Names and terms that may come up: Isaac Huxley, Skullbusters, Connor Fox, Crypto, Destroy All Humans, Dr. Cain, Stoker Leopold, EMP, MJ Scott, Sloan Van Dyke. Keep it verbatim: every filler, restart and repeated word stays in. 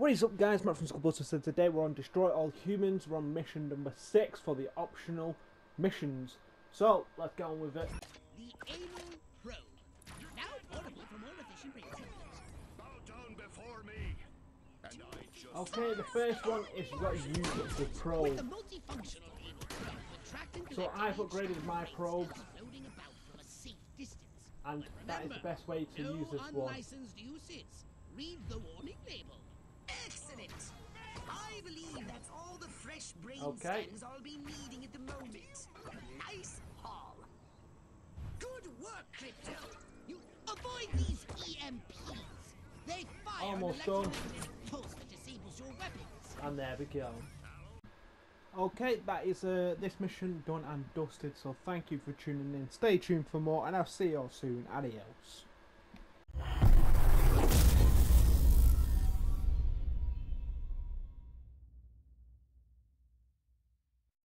What is up, guys? Matt from Skullbusters. So today we're on Destroy All Humans. We're on mission number six for the optional missions. So let's get on with it. The Anal Probe, now portable for more efficient reactions. Bow down before me. And I just okay, the first one is you got to use the probe. The multifunctional anal probe, so I've upgraded my probe, and remember, that is the best way to no use this one. Uses. Read the warning label. Excellent! I believe that's all the fresh brain okay. scans I'll be needing at the moment. Nice haul! Good work, Crypto! You avoid these E M Ps! They fire almost an electromagnetic pulse that disables your weapons! And there we go. Okay, that is uh, this mission done and dusted, so thank you for tuning in. Stay tuned for more, and I'll see you all soon. Adios.